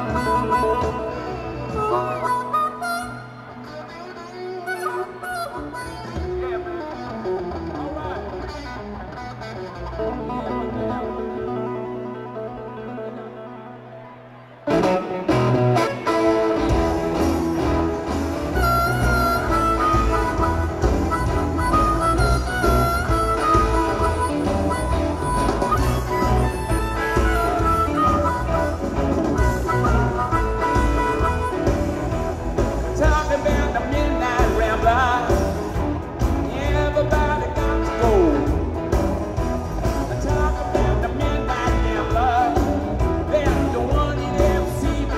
Talk about the Midnight Rambler. That's the one that MC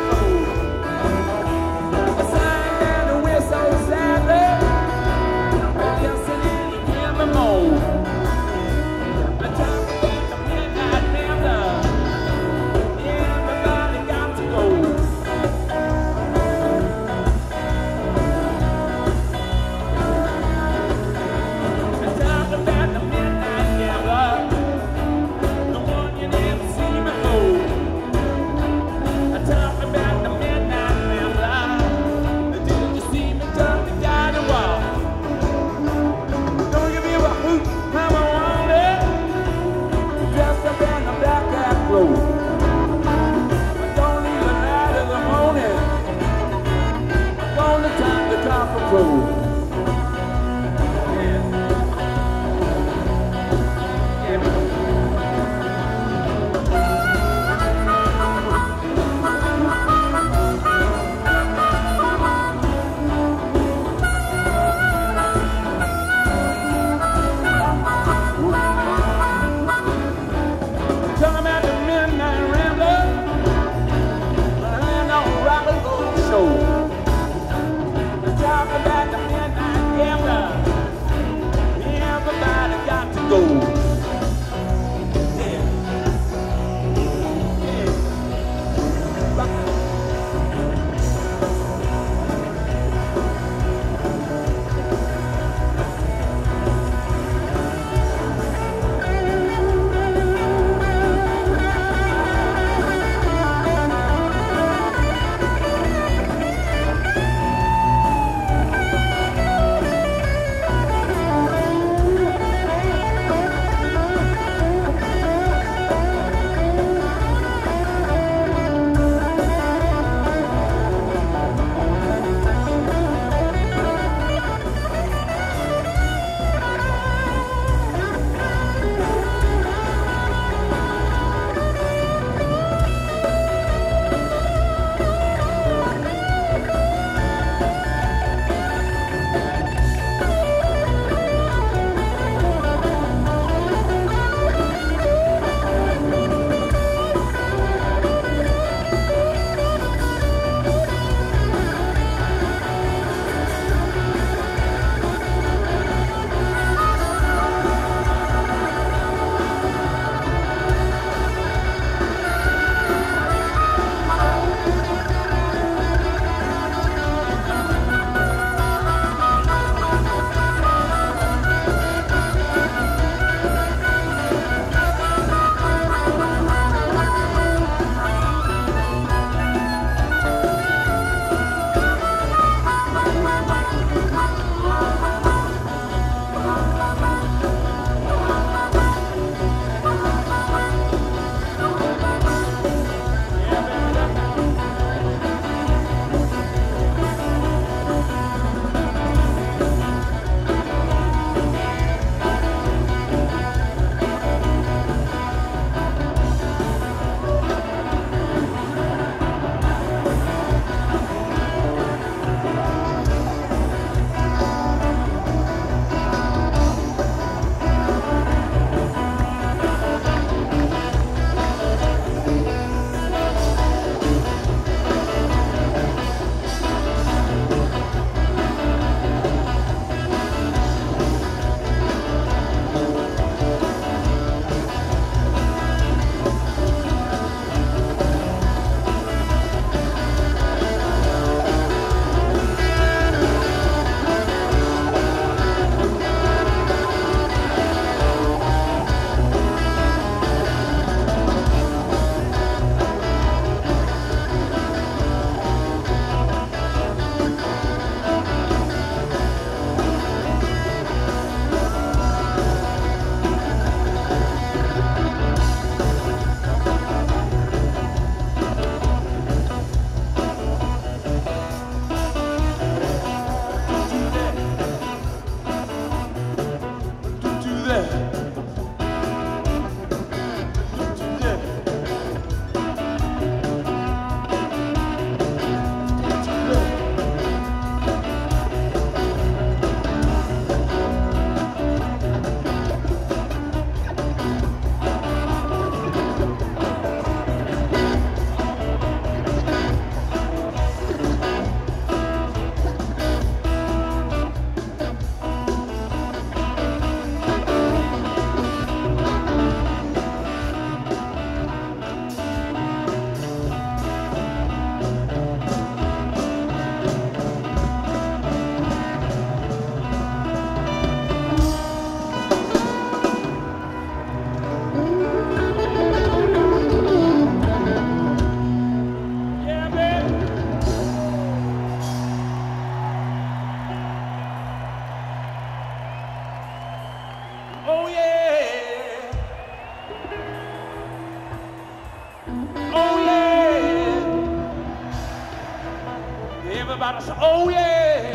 about us. Oh yeah.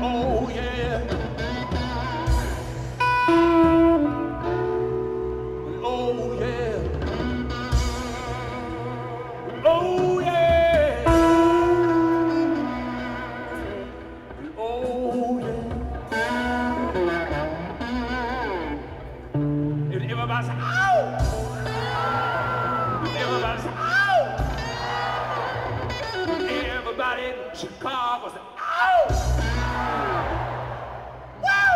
Oh yeah. Oh yeah. Oh yeah. Oh yeah. If everybody's out. If everybody's out. Everybody in Chicago said, ow! Woo!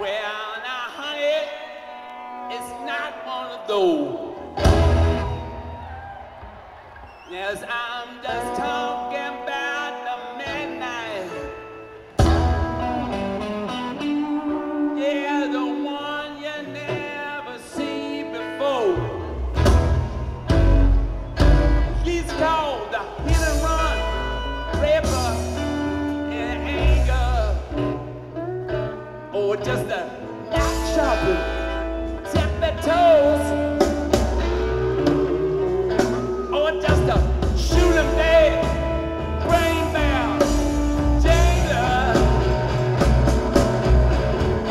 Well, now, honey, it's not one of those. Yes, I'm just talking about the midnight. Yeah, the one you never see before. She's called the hit and run, rapper. Or just a knock shopping, tip their toes, or just a shoot 'em dead, brain bound, jailer.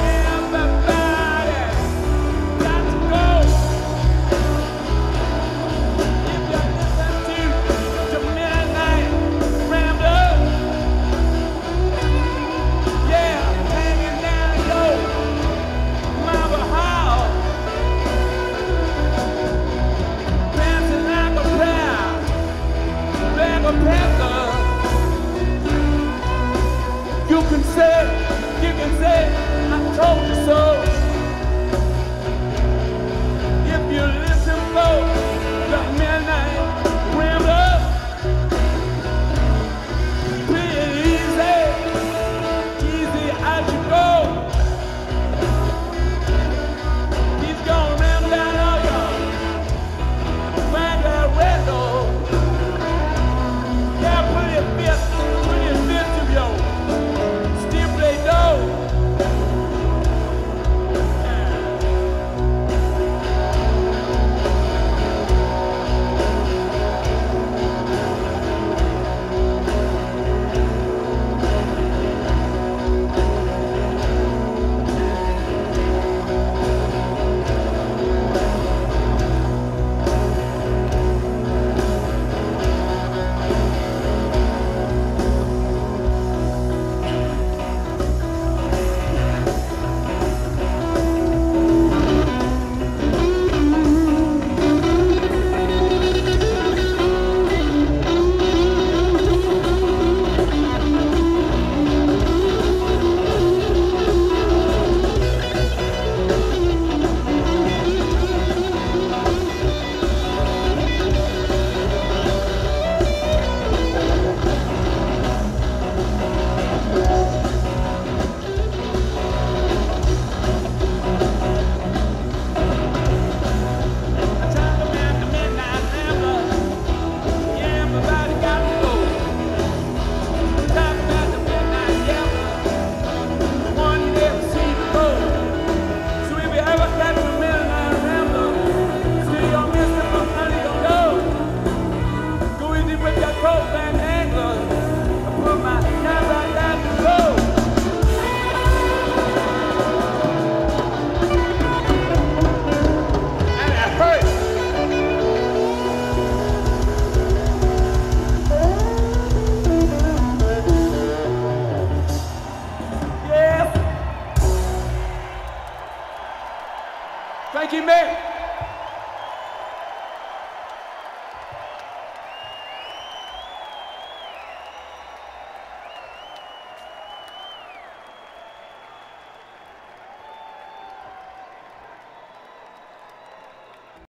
Everybody got to go. If you listen to Midnight Rambler, yeah. You can say, I told you so. If you listen, folks.